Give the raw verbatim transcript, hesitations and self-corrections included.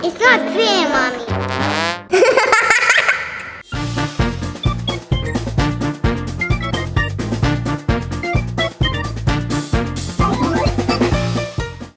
It's not fair, Mommy.